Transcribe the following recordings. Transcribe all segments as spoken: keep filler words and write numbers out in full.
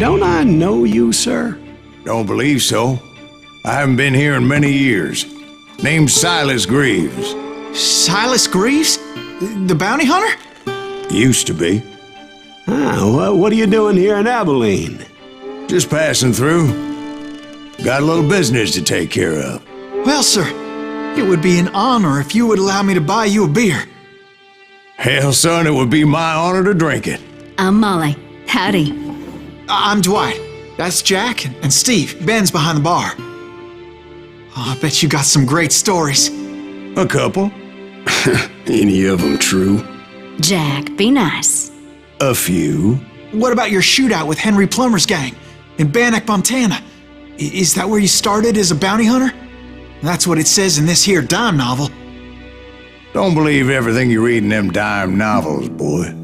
don't I know you, sir? Don't believe so. I haven't been here in many years. Name's Silas Greaves. Silas Greaves? The bounty hunter? Used to be. Ah, well, what are you doing here in Abilene? Just passing through. Got a little business to take care of. Well, sir, it would be an honor if you would allow me to buy you a beer. Hell, son, it would be my honor to drink it. I'm Molly. Howdy. I'm Dwight. That's Jack and Steve. Ben's behind the bar. Oh, I bet you got some great stories. A couple. Any of them true? Jack, be nice. A few. What about your shootout with Henry Plummer's gang in Bannock, Montana? Is that where you started as a bounty hunter? That's what it says in this here dime novel. Don't believe everything you read in them dime novels, boy.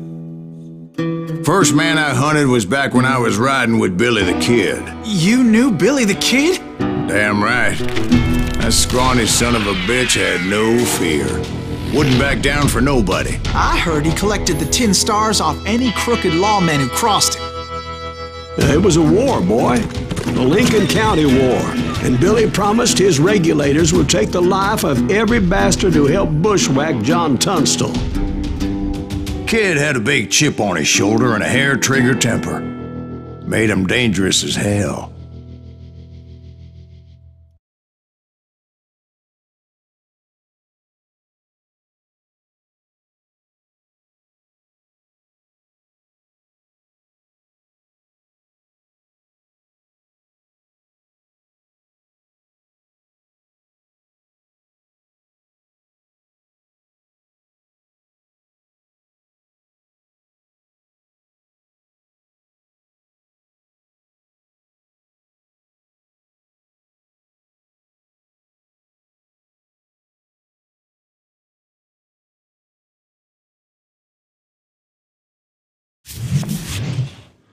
First man I hunted was back when I was riding with Billy the Kid. You knew Billy the Kid? Damn right. That scrawny son of a bitch had no fear. Wouldn't back down for nobody. I heard he collected the tin stars off any crooked lawman who crossed him. It was a war, boy. The Lincoln County War. And Billy promised his regulators would take the life of every bastard who helped bushwhack John Tunstall. Kid had a big chip on his shoulder and a hair-trigger temper. Made him dangerous as hell.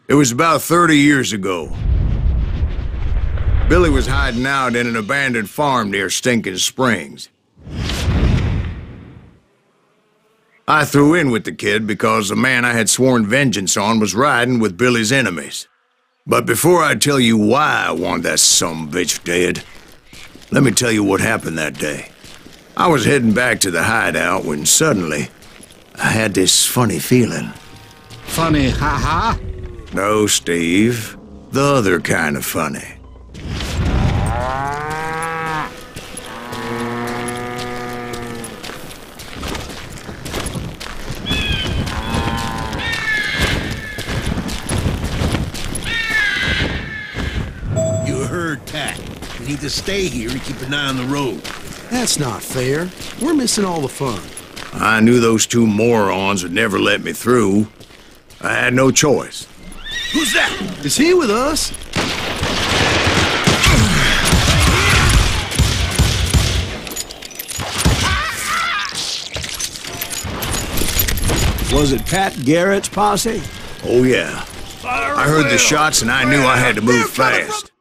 It was about thirty years ago. Billy was hiding out in an abandoned farm near Stinkin' Springs. I threw in with the kid because the man I had sworn vengeance on was riding with Billy's enemies. But before I tell you why I wanted that sumbitch dead, let me tell you what happened that day. I was heading back to the hideout when suddenly I had this funny feeling. Funny, ha-ha? No, Steve. The other kind of funny. You heard Pat. We need to stay here and keep an eye on the road. That's not fair. We're missing all the fun. I knew those two morons would never let me through. I had no choice. Who's that? Is he with us? Was it Pat Garrett's posse? Oh, yeah. I heard the shots and I knew I had to move fast.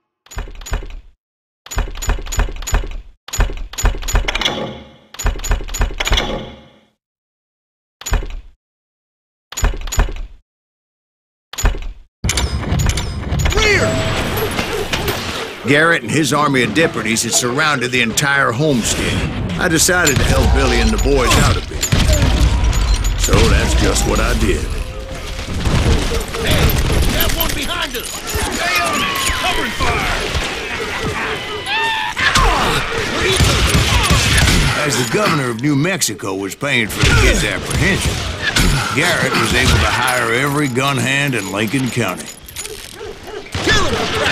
Garrett and his army of deputies had surrounded the entire homestead. I decided to help Billy and the boys out a bit. So that's just what I did. Hey, that one behind us! Stay on it! Cover and fire! As the governor of New Mexico was paying for the kids' apprehension, Garrett was able to hire every gun hand in Lincoln County. Kill him!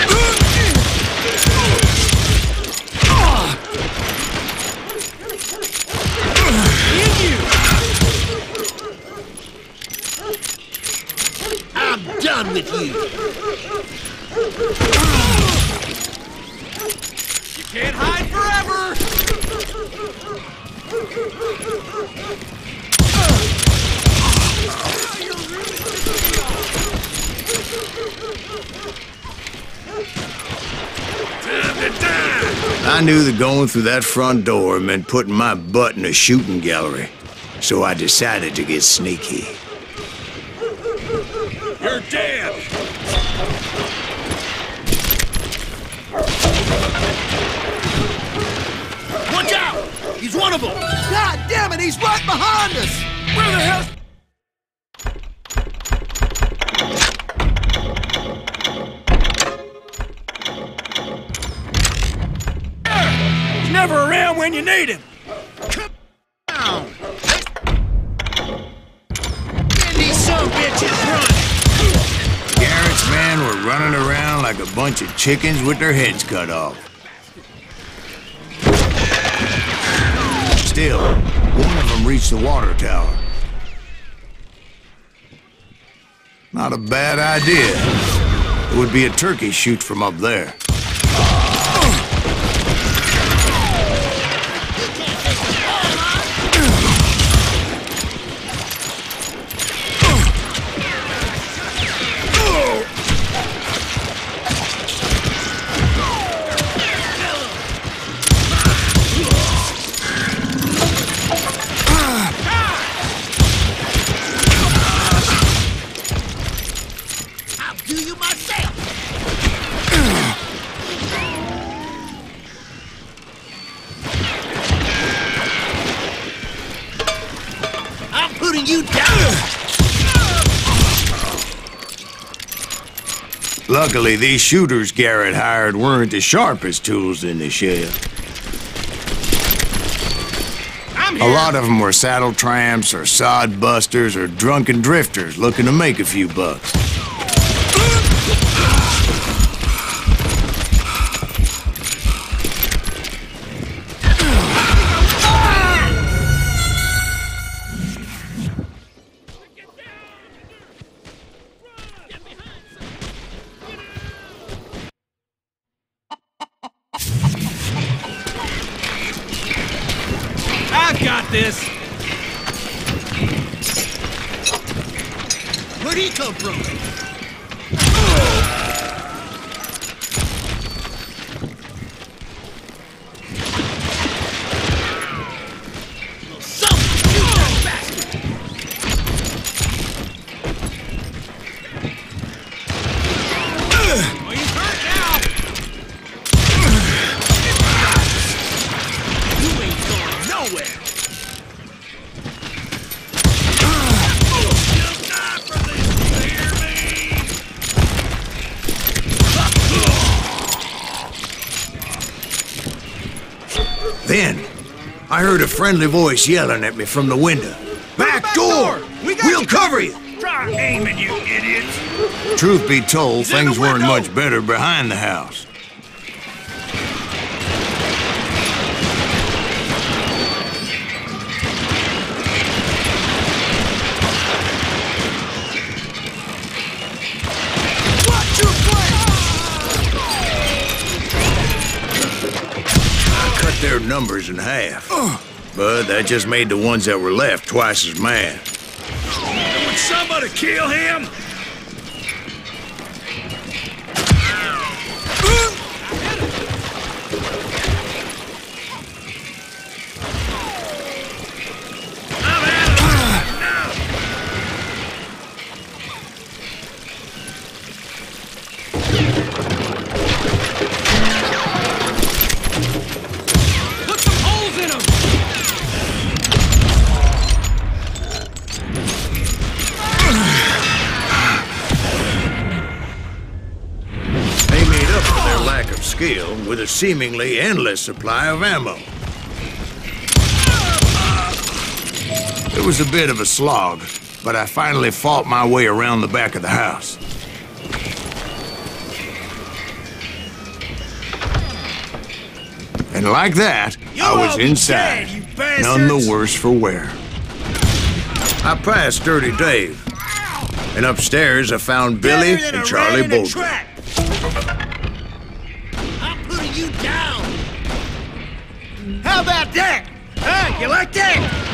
With you. You can't hide forever. I knew that going through that front door meant putting my butt in a shooting gallery, so I decided to get sneaky. You're dead! Watch out! He's one of them! God damn it, he's right behind us! Where the hell's... He's never around when you need him! Come down! Send these son of bitches, run! Garrett's men were running around like a bunch of chickens with their heads cut off. Still, one of them reached the water tower. Not a bad idea. It would be a turkey shoot from up there. Luckily, these shooters Garrett hired weren't the sharpest tools in the shed. A lot of them were saddle tramps or sod busters or drunken drifters looking to make a few bucks. Then, I heard a friendly voice yelling at me from the window. Back, back door! door. We got we'll you cover you! Try aiming, you idiots! Truth be told, it's things weren't much better behind the house. Their numbers in half, but that just made the ones that were left twice as mad. Would somebody kill him? With a seemingly endless supply of ammo. It was a bit of a slog, but I finally fought my way around the back of the house. And like that, you I was inside, dead, none the worse for wear. I passed Dirty Dave, and upstairs I found Billy and Charlie Bowdre. How about that? Huh? You like that?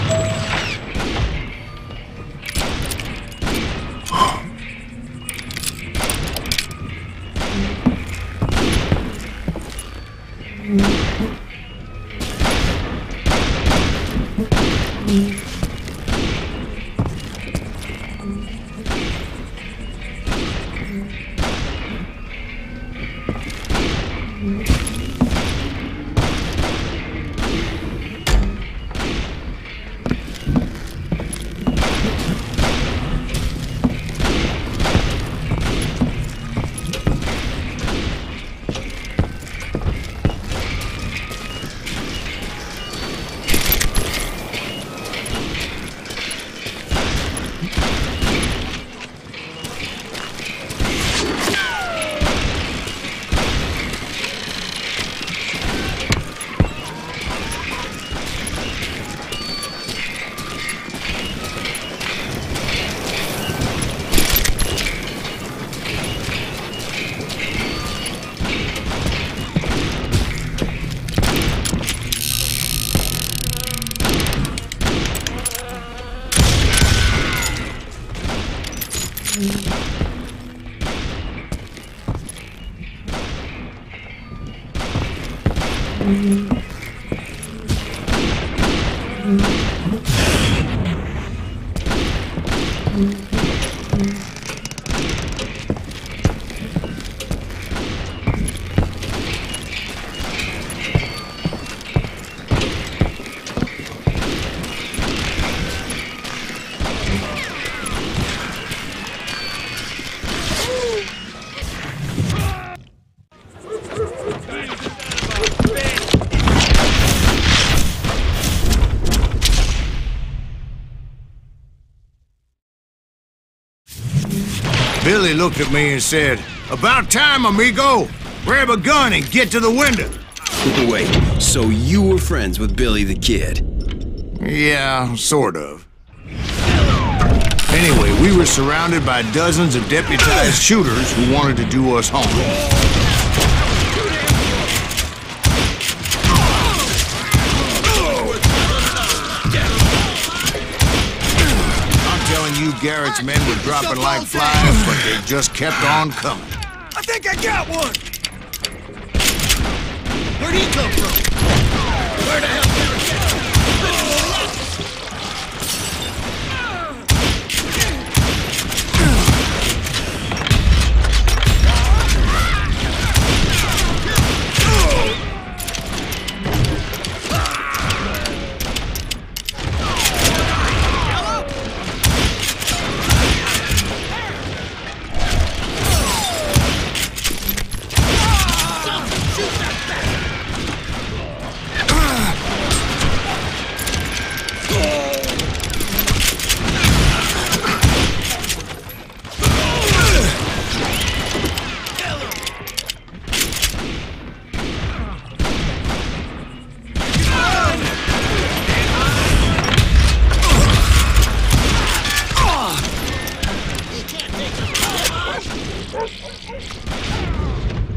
Billy looked at me and said, "About time, amigo. Grab a gun and get to the window." Wait, so you were friends with Billy the Kid? Yeah, sort of. Anyway, we were surrounded by dozens of deputized shooters who wanted to do us harm. Garrett's men were dropping like flies, but they just kept on coming. I think I got one! Where'd he come from? Where the hell did he come from?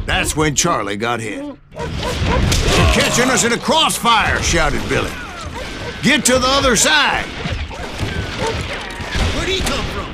That's when Charlie got hit. "They're catching us in a crossfire," shouted Billy. "Get to the other side." "Where'd he come from?"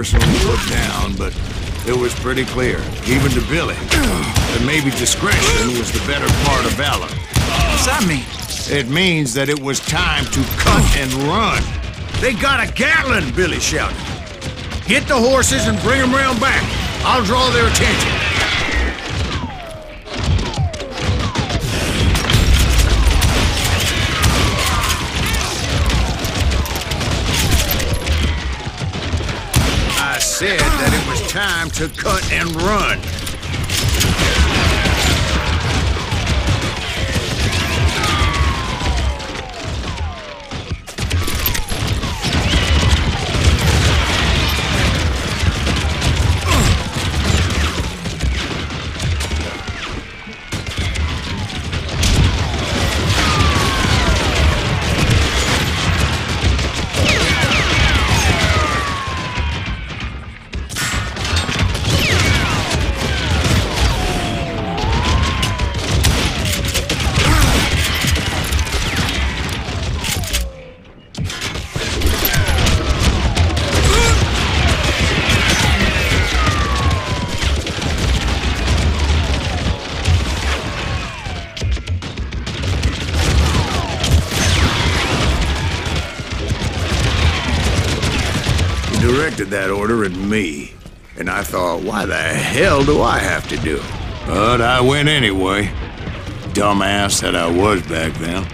Personally put down, but it was pretty clear, even to Billy, that maybe discretion was the better part of valor. What's that mean? It means that it was time to cut and run. "They got a Gatlin," Billy shouted. "Get the horses and bring them round back. I'll draw their attention." Said that it was time to cut and run. directed that order at me, and I thought, why the hell do I have to do? But I went anyway. Dumbass that I was back then.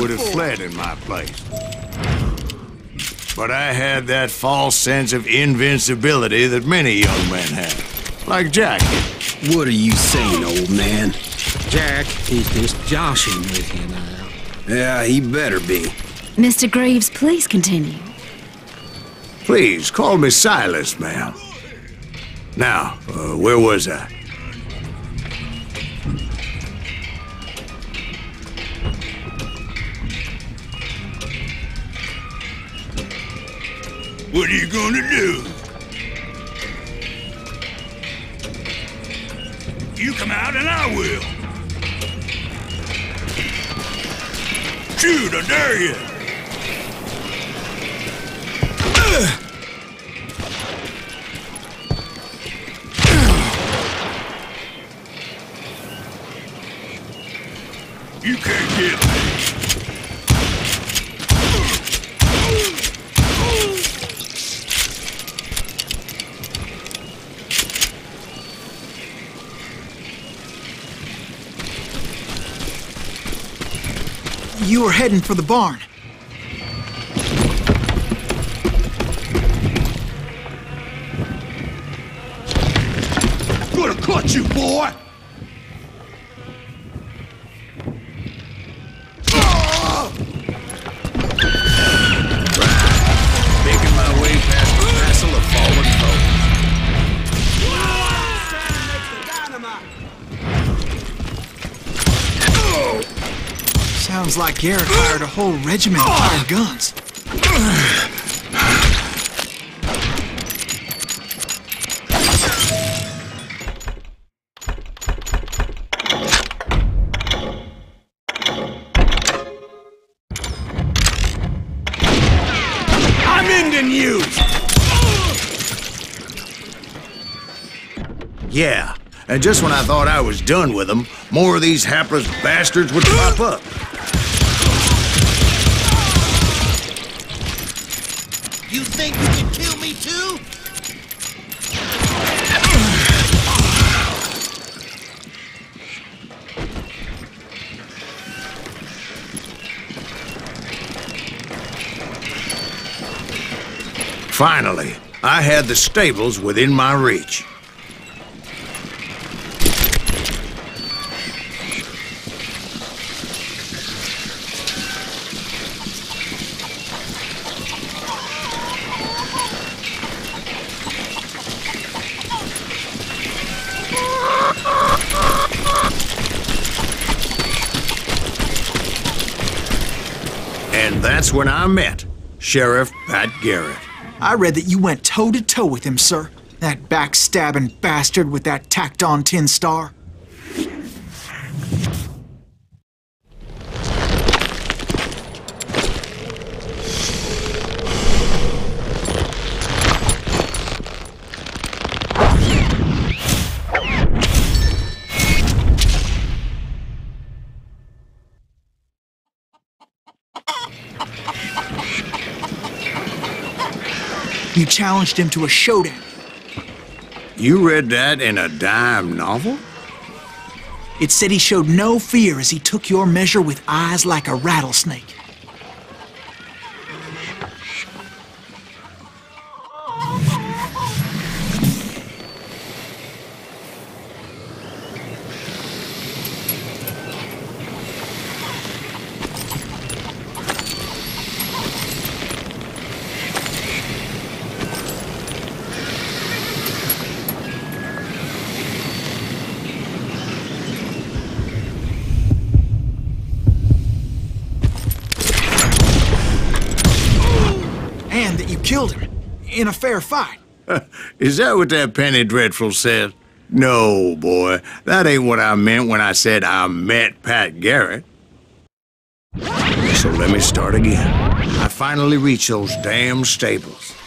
Would have fled in my place. But I had that false sense of invincibility that many young men have. Like Jack. What are you saying, old man? Jack is just joshing with you now. Yeah, he better be. Mister Greaves, please continue. Please, call me Silas, ma'am. Now, uh, where was I? What are you gonna do? You come out and I will. Shoot, I dare you. You can't get me. You were heading for the barn. Gonna cut you, boy! Making my way past the wrestle of fallen foes. Oh! Sounds like Garrett fired a whole regiment of fired guns. I'm ending you! Yeah, and just when I thought I was done with them, more of these hapless bastards would pop up. You think you can kill me too? Finally, I had the stables within my reach. That's when I met Sheriff Pat Garrett. I read that you went toe-to-toe with him, sir. That backstabbing bastard with that tacked-on tin star. You challenged him to a showdown. You read that in a dime novel? It said he showed no fear as he took your measure with eyes like a rattlesnake. Killed him in a fair fight. Is that what that Penny Dreadful said? No, boy. That ain't what I meant when I said I met Pat Garrett. So let me start again. I finally reached those damn stables.